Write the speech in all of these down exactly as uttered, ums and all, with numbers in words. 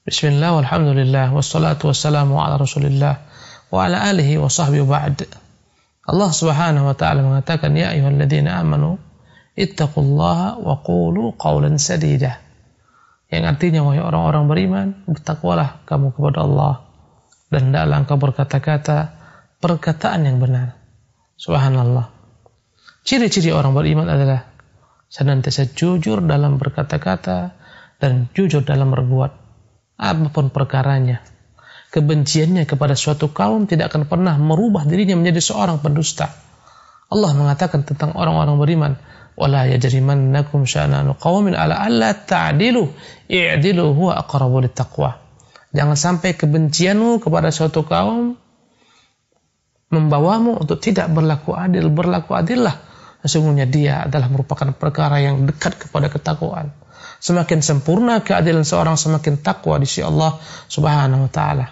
Bismillah, walhamdulillah, wassalatu wassalamu ala rasulillah, wa ala alihi wa sahbihi ba'd. Allah subhanahu wa ta'ala mengatakan, Ya ayyuhalladzina amanu, ittaqullaha wa qulu qawlan sadida. Yang artinya, wahai orang-orang beriman, bertakwalah kamu kepada Allah, dan hendaklah engkau berkata-kata, perkataan yang benar. Subhanallah. Ciri-ciri orang beriman adalah, senantiasa jujur dalam berkata-kata, dan jujur dalam berbuat. Apapun perkaranya, kebenciannya kepada suatu kaum tidak akan pernah merubah dirinya menjadi seorang pendusta. Allah mengatakan tentang orang-orang beriman, wala yajrimannakum sya'nanu qaumin ala alla ta'dilu i'dilu huwa aqrabu littaqwa. Jangan sampai kebencianmu kepada suatu kaum membawamu untuk tidak berlaku adil. Berlaku adillah, sesungguhnya dia adalah merupakan perkara yang dekat kepada ketakwaan. Semakin sempurna keadilan seorang, semakin takwa di sisi Allah subhanahu wa ta'ala.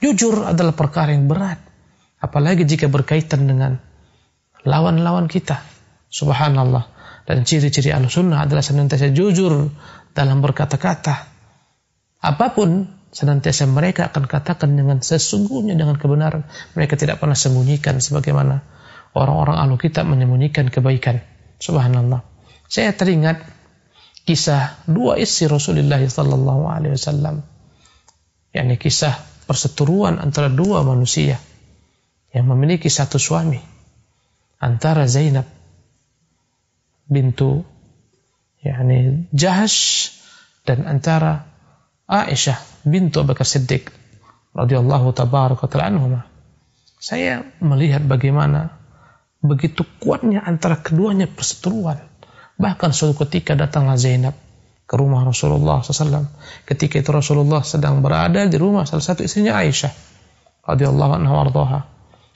Jujur adalah perkara yang berat, apalagi jika berkaitan dengan lawan-lawan kita. Subhanallah. Dan ciri-ciri Ahlussunnah adalah senantiasa jujur dalam berkata-kata. Apapun senantiasa mereka akan katakan dengan sesungguhnya, dengan kebenaran. Mereka tidak pernah sembunyikan sebagaimana orang-orang Ahlul Kitab menyembunyikan kebaikan. Subhanallah. Saya teringat kisah dua istri Rasulullah sallallahu alaihi wasallam, yakni kisah perseteruan antara dua manusia yang memiliki satu suami, antara Zainab bintu yakni Jahsy dan antara Aisyah bintu Abu Bakar Siddiq radhiyallahu tabaraka ta'ala anhuma. Saya melihat bagaimana begitu kuatnya antara keduanya perseteruan. Bahkan suatu ketika datanglah Zainab ke rumah Rasulullah shallallahu alaihi wasallam. Ketika itu Rasulullah sedang berada di rumah salah satu istrinya Aisyah radhiyallahu anha wardaha.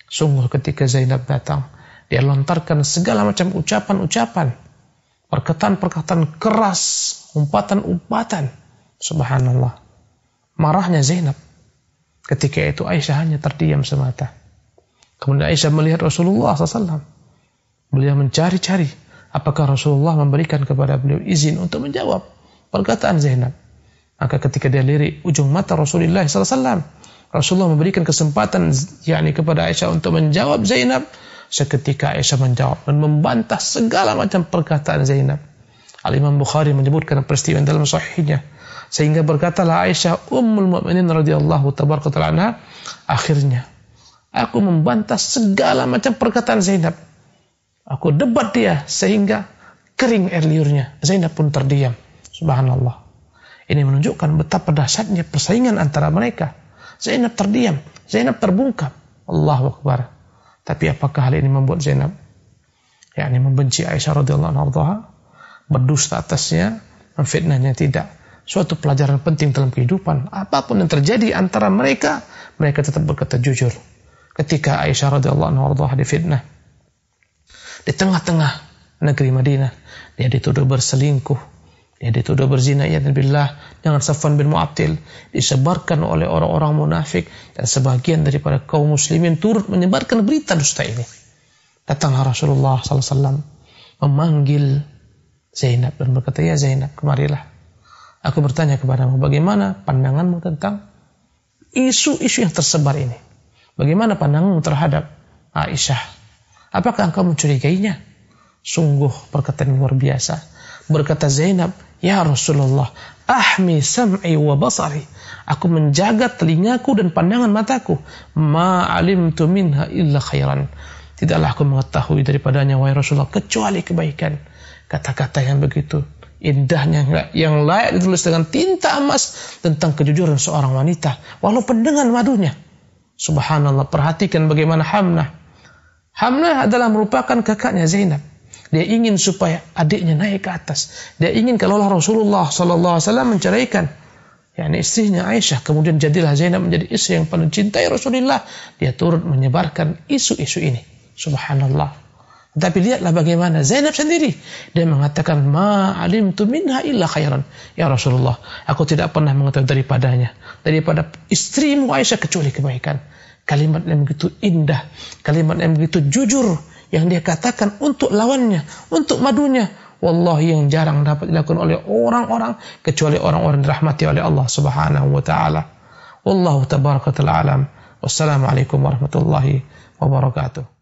Sungguh ketika Zainab datang, dia lontarkan segala macam ucapan-ucapan, perkataan-perkataan keras, umpatan-umpatan. Subhanallah. Marahnya Zainab. Ketika itu Aisyah hanya terdiam semata. Kemudian Aisyah melihat Rasulullah shallallahu alaihi wasallam. Beliau mencari-cari, apakah Rasulullah memberikan kepada beliau izin untuk menjawab perkataan Zainab. Maka ketika dia lirik ujung mata Rasulullah shallallahu alaihi wasallam, Rasulullah memberikan kesempatan yakni kepada Aisyah untuk menjawab Zainab. Seketika Aisyah menjawab dan membantah segala macam perkataan Zainab. Al-Imam Bukhari menyebutkan peristiwa dalam Sahihnya, sehingga berkatalah Aisyah ummul mu'minin radhiyallahu tabaraka ta'ala anha, akhirnya aku membantah segala macam perkataan Zainab. Aku debat dia sehingga kering air liurnya. Zainab pun terdiam. Subhanallah. Ini menunjukkan betapa dahsyatnya persaingan antara mereka. Zainab terdiam, Zainab terbungkam. Allahu Akbar. Tapi apakah hal ini membuat Zainab yakni membenci Aisyah radhiyallahu anha, berdusta atasnya, memfitnahnya? Tidak. Suatu pelajaran penting dalam kehidupan. Apapun yang terjadi antara mereka, mereka tetap berkata jujur. Ketika Aisyah radhiyallahu anha difitnah di tengah-tengah negeri Madinah, dia dituduh berselingkuh, dia dituduh berzina, ya billah, dengan Safwan bin Mu'attil, disebarkan oleh orang-orang munafik, dan sebagian daripada kaum muslimin turut menyebarkan berita dusta ini. Datanglah Rasulullah sallallahu alaihi wasallam memanggil Zainab dan berkata, "Ya Zainab, kemarilah. Aku bertanya kepadamu, bagaimana pandanganmu tentang isu-isu yang tersebar ini? Bagaimana pandanganmu terhadap Aisyah? Apakah engkau mencurigainya?" Sungguh perkataan luar biasa. Berkata Zainab, "Ya Rasulullah, ahmi sam'i wa basari. Aku menjaga telingaku dan pandangan mataku. Ma alimtu minha illa khairan. Tidaklah aku mengetahui daripadanya, wahai Rasulullah, kecuali kebaikan." Kata-kata yang begitu indahnya, yang layak ditulis dengan tinta emas tentang kejujuran seorang wanita, walaupun dengan madunya. Subhanallah, perhatikan bagaimana Hamnah. Hamnah adalah merupakan kakaknya Zainab. Dia ingin supaya adiknya naik ke atas. Dia ingin kalaulah Rasulullah sallallahu alaihi wasallam menceraikan yakni istrinya Aisyah, kemudian jadilah Zainab menjadi istri yang paling dicintai Rasulullah, dia turut menyebarkan isu-isu ini. Subhanallah. Tetapi lihatlah bagaimana Zainab sendiri, dia mengatakan, "Ma alimtu minha illa khairan." Ya Rasulullah, aku tidak pernah mengetahui daripadanya, daripada istrimu Aisyah, kecuali kebaikan. Kalimat yang begitu indah, kalimat yang begitu jujur yang dia katakan untuk lawannya, untuk madunya. wallahi yang jarang dapat dilakukan oleh orang-orang kecuali orang-orang dirahmati oleh Allah Subhanahu wa taala. Wallahu tabaraka wa ta'ala alam. Wassalamualaikum warahmatullahi wabarakatuh.